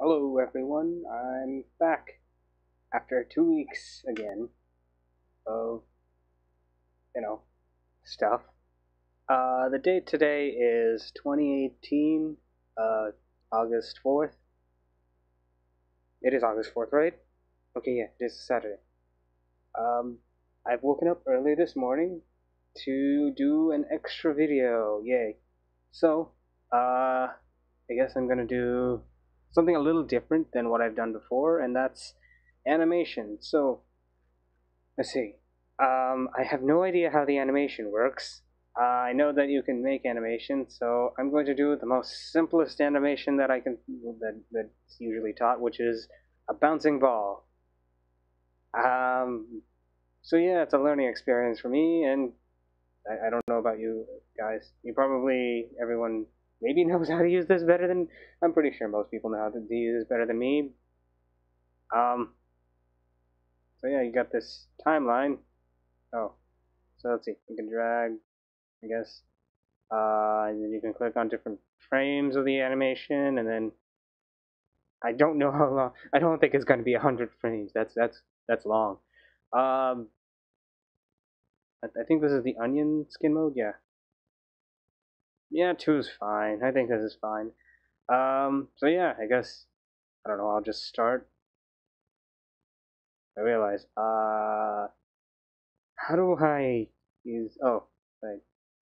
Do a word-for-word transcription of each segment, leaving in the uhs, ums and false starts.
Hello everyone, I'm back after two weeks again of, you know, stuff. Uh, the date today is twenty eighteen, uh, August fourth. It is August fourth, right? Okay, yeah, it is a Saturday. Um, I've woken up early this morning to do an extra video, yay. So, uh, I guess I'm gonna do something a little different than what I've done before, and that's animation. So, let's see. Um, I have no idea how the animation works. Uh, I know that you can make animation, so I'm going to do the most simplest animation that I can that that's usually taught, which is a bouncing ball. Um, so yeah, it's a learning experience for me, and I, I don't know about you guys. You probably everyone. Maybe knows how to use this better than... I'm pretty sure most people know how to use this better than me. Um, so yeah, you got this timeline. Oh, so let's see. You can drag, I guess. Uh, and then you can click on different frames of the animation, and then... I don't know how long... I don't think it's going to be one hundred frames. That's that's that's long. Um, I, I think this is the onion skin mode, yeah. Yeah, two is fine. I think this is fine. Um, so yeah, I guess, I don't know, I'll just start. I realize, uh, how do I use, oh, right,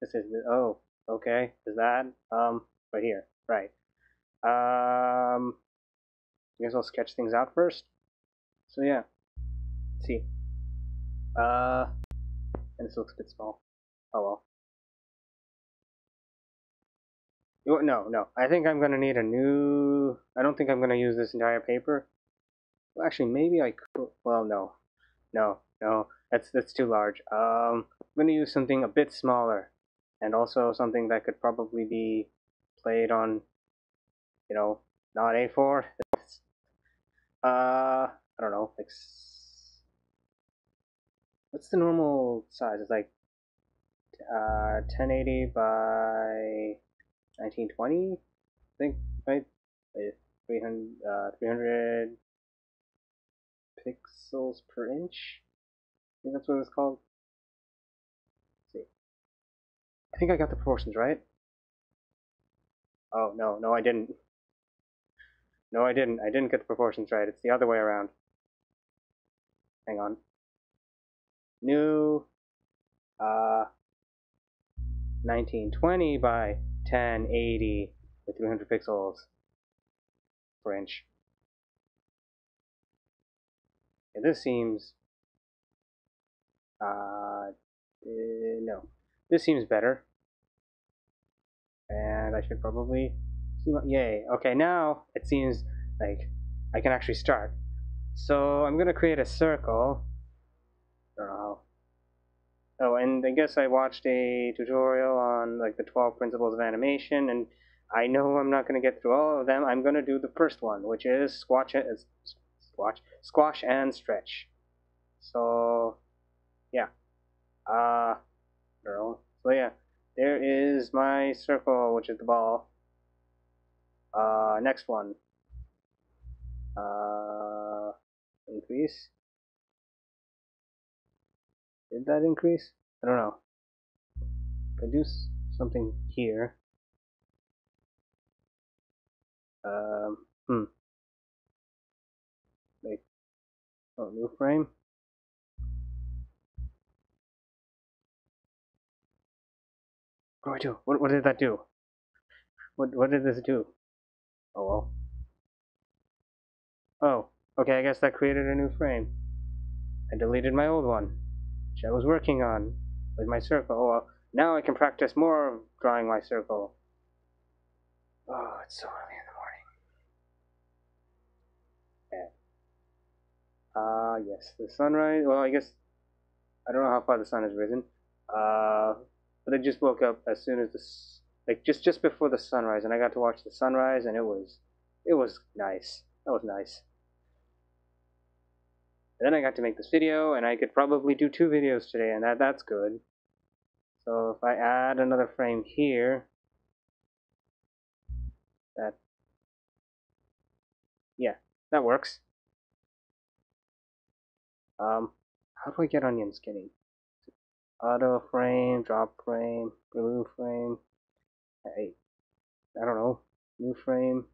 this is, oh, okay, is that, um, right here, right. Um, I guess I'll sketch things out first. So yeah, let's see. Uh, and this looks a bit small. Oh well. No, no. I think I'm going to need a new... I don't think I'm going to use this entire paper. Well, actually, maybe I could... Well, no. No, no. That's that's too large. Um, I'm going to use something a bit smaller. And also something that could probably be played on, you know, not A four. It's, uh, I don't know. Like, what's the normal size? It's like uh, ten eighty by... nineteen twenty, I think, right? three hundred, uh, three hundred pixels per inch? I think that's what it's called. Let's see. I think I got the proportions right. Oh, no, no, I didn't. No, I didn't. I didn't get the proportions right. It's the other way around. Hang on. New, uh, nineteen twenty by ten eighty with three hundred pixels per inch. And this seems... Uh, uh, no. This seems better. And I should probably... Yay. Okay, now it seems like I can actually start. So I'm going to create a circle. I don't know how. Oh, and I guess I watched a tutorial on like the twelve principles of animation, and I know I'm not going to get through all of them. I'm going to do the first one, which is squash, squash, squash and stretch. So, yeah. Uh, girl. So yeah, there is my circle, which is the ball. Uh, next one. Uh, increase. Did that increase? I don't know. If I do something here. Um, hmm. Like, oh, new frame. What do I do? What, what did that do? What, what did this do? Oh, well. Oh, okay, I guess that created a new frame. I deleted my old one. I was working on with my circle. Oh, well, now I can practice more of drawing my circle. Oh, it's so early in the morning. Ah, yeah. uh, yes, the sunrise. Well, I guess I don't know how far the sun has risen. Uh, but I just woke up as soon as this, like just just before the sunrise, and I got to watch the sunrise, and it was it was nice. That was nice. And then I got to make this video, and I could probably do two videos today, and that that's good. So if I add another frame here, that That works. Um, how do I get onion skinning? Auto frame, drop frame, remove frame. Hey, I don't know. New frame.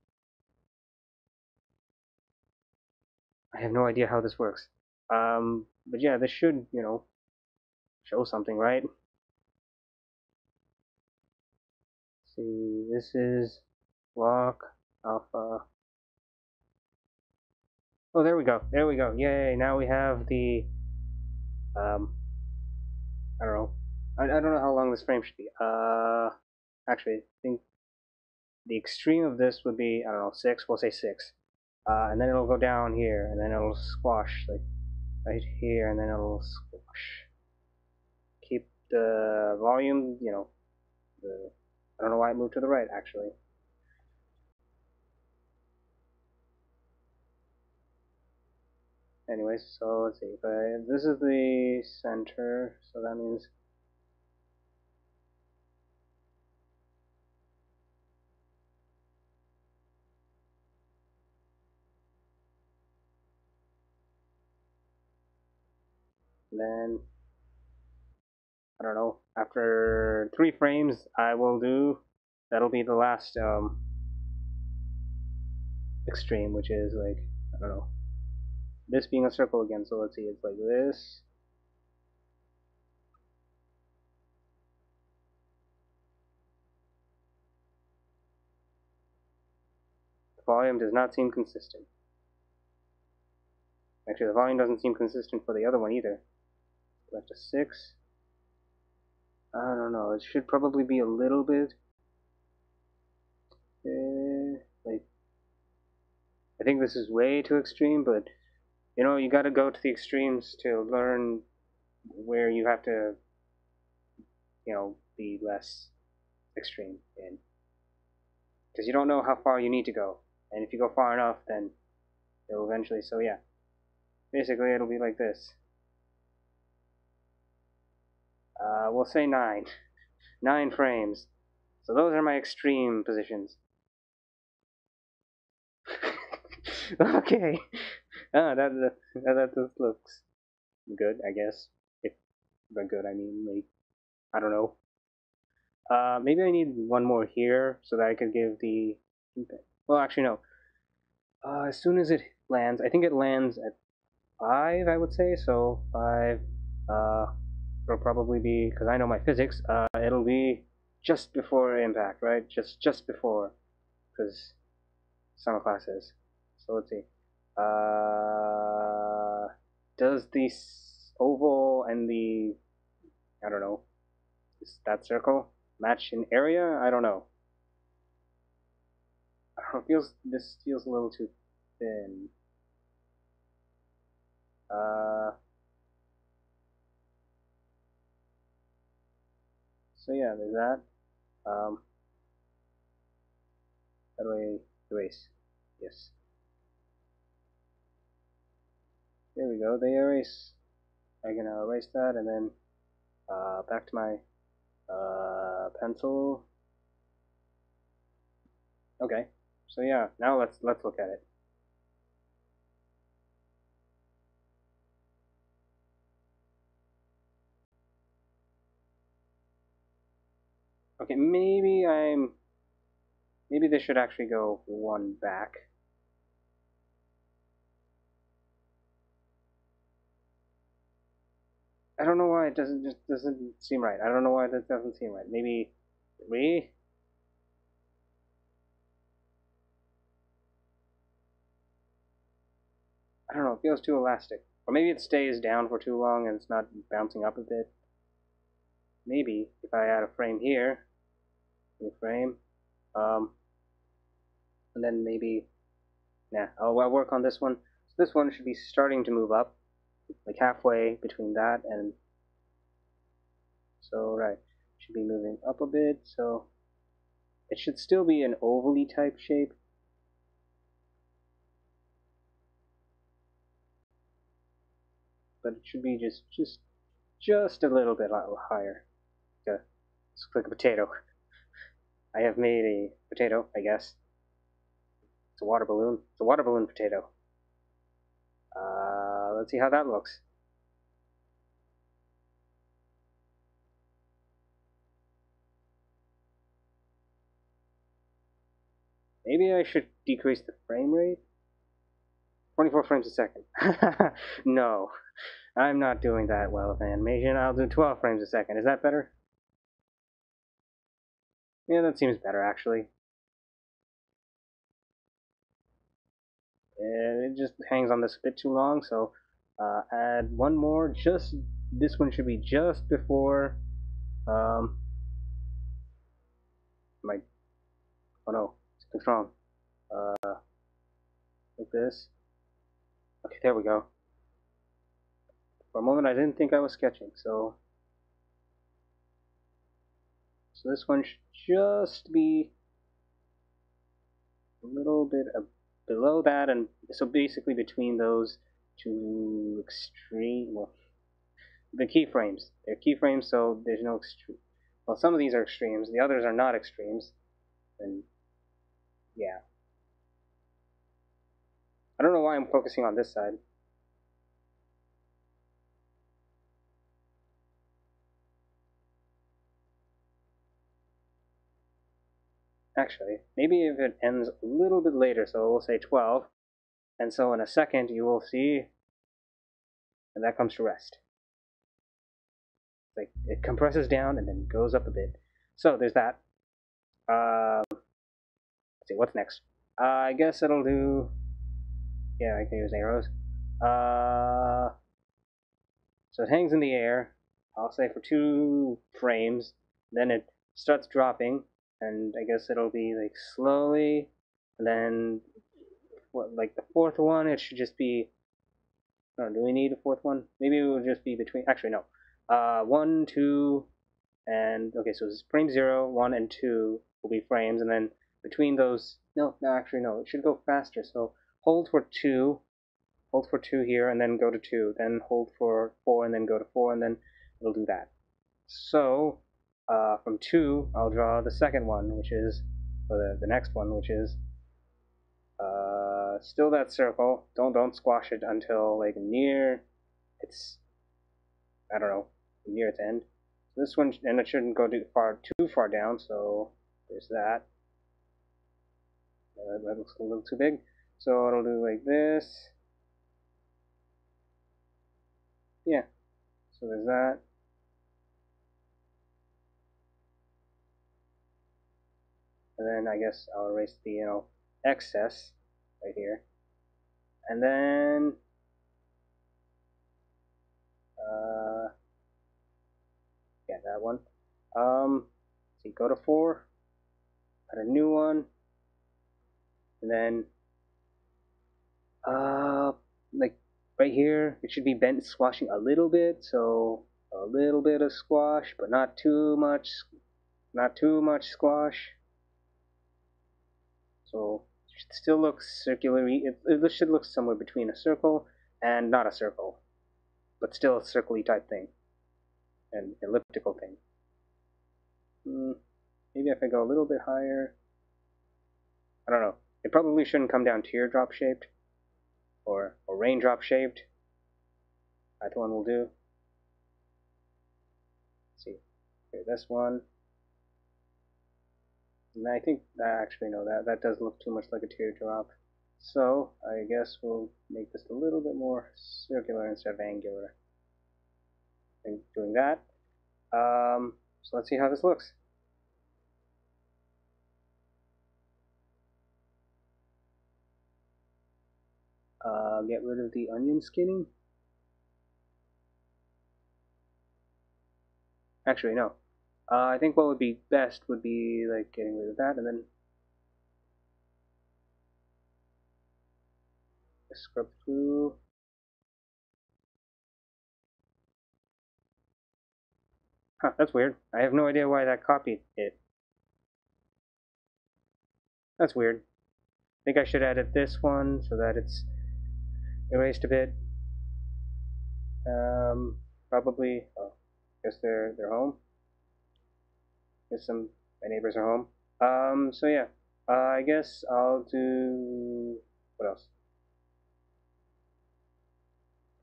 I have no idea how this works. Um, but yeah, this should, you know, show something, right? Let's see, this is block alpha. Oh, there we go. There we go. Yay! Now we have the. Um, I don't know. I, I don't know how long this frame should be. Uh, actually, I think the extreme of this would be, I don't know, six. We'll say six. Uh, and then it'll go down here, and then it'll squash like right here, and then it'll squash. Keep the volume, you know. The, I don't know why it moved to the right, actually. Anyways, so let's see. But this is the center, so that means then I don't know, after three frames I will do, that'll be the last um extreme, which is like, I don't know, this being a circle again. So let's see, it's like this, the volume does not seem consistent. Actually, the volume doesn't seem consistent for the other one either. Left a six. I don't know. It should probably be a little bit. Uh, like, I think this is way too extreme, but you know, you got to go to the extremes to learn where you have to, you know, be less extreme in, because you don't know how far you need to go, and if you go far enough, then it'll eventually. So yeah, basically, it'll be like this. Uh, we'll say nine. Nine frames. So those are my extreme positions. Okay. Ah, that, that, that just looks good, I guess. If by good, I mean, like, I don't know. Uh, maybe I need one more here so that I could give the... Well, actually, no. Uh, as soon as it lands, I think it lands at five, I would say. So five... Uh, it'll probably be, because I know my physics, uh, it'll be just before impact, right? Just just before, because summer classes. So let's see. Uh, does the oval and the, I don't know, is that circle match in area? I don't know. I don't know, it feels, this feels a little too thin. Uh... So yeah, there's that. Um, how do I erase? Yes. There we go. They erase. I can now erase that, and then uh, back to my uh, pencil. Okay. So yeah, now let's let's look at it. Okay, maybe I'm, maybe this should actually go one back. I don't know why it doesn't, just doesn't seem right. I don't know why that doesn't seem right. Maybe three? I don't know, it feels too elastic. Or maybe it stays down for too long and it's not bouncing up a bit. Maybe if I add a frame here, frame, um, and then maybe, nah, I'll, I'll work on this one. So this one should be starting to move up, like halfway between that and, so right, should be moving up a bit, so it should still be an ovally type shape. But it should be just, just, just a little bit higher. Yeah, let's click a potato. I have made a potato, I guess. It's a water balloon. It's a water balloon potato. let's see how that looks. Maybe I should decrease the frame rate? twenty-four frames a second. No, I'm not doing that well with animation. I'll do twelve frames a second. Is that better? Yeah, that seems better, actually. And it just hangs on this a bit too long, so uh, add one more. Just this one should be just before. Um, my oh no, something's wrong. Uh, like this. Okay, there we go. For a moment, I didn't think I was sketching, so so this one should just be a little bit above. Below that, and so basically between those two extreme, well, the keyframes. They're keyframes, so there's no extreme. Well, some of these are extremes, the others are not extremes. And yeah. I don't know why I'm focusing on this side. Actually, maybe if it ends a little bit later, so we'll say twelve, and so in a second you will see, and that comes to rest. Like, it compresses down and then goes up a bit. So there's that. Um, let's see, what's next? Uh, I guess it'll do, yeah, I can use arrows. Uh, so it hangs in the air, I'll say for two frames, then it starts dropping. And I guess it'll be like slowly, and then what? Like the fourth one, it should just be. Oh, do we need a fourth one? Maybe it will just be between. Actually, no. Uh, one, two, and okay. So it's frame zero, one, and two will be frames, and then between those. No, no. Actually, no. It should go faster. So hold for two, hold for two here, and then go to two. Then hold for four, and then go to four, and then it'll do that. So. Uh, from two, I'll draw the second one, which is, or the, the next one, which is uh, still that circle. Don't don't squash it until like near its, I don't know, near its end. So this one, and it shouldn't go too far too far down. So there's that. Uh, that looks a little too big. So it'll do like this. Yeah. So there's that. And then I guess I'll erase the, you know, excess right here. And then uh yeah, that one. Um so go to four, add a new one, and then uh like right here it should be bent squashing a little bit, so a little bit of squash, but not too much not too much squash. So it should still look circular. It, it should look somewhere between a circle and not a circle, but still a circly type thing, an elliptical thing. Mm, maybe if I go a little bit higher, I don't know. It probably shouldn't come down teardrop shaped, or or raindrop shaped. That one will do. Let's see, okay, this one. And I think that actually no, that that does look too much like a teardrop. So I guess we'll make this a little bit more circular instead of angular. And doing that. Um, so let's see how this looks. Uh, get rid of the onion skinning. Actually no. Uh, I think what would be best would be like getting rid of that and then scrub through. Huh, that's weird. I have no idea why that copied it. That's weird. I think I should edit this one so that it's erased a bit. Um, probably. Oh, I guess they're they're home. Some my neighbors are home. Um, so yeah, uh, I guess I'll do what else?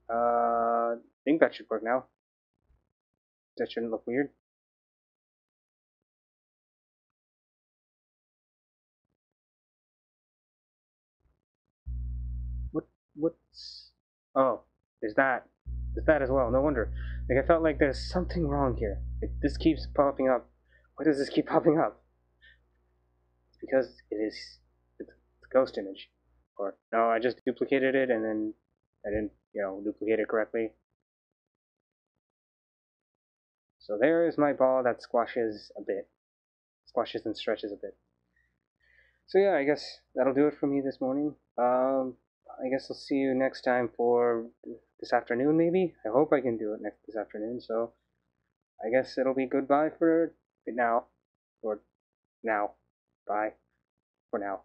Uh, think that should work now. That shouldn't look weird. What? What's... Oh, there's that. There's that as well, no wonder. Like, I felt like there's something wrong here. Like, this keeps popping up. Why does this keep popping up? It's because it is... It's a ghost image. Or, no, I just duplicated it and then I didn't, you know, duplicate it correctly. So there is my ball that squashes a bit. Squashes and stretches a bit. So yeah, I guess that'll do it for me this morning. Um, I guess I'll see you next time for this afternoon maybe. I hope I can do it next this afternoon. So I guess it'll be goodbye for now. Or now. Bye. For now.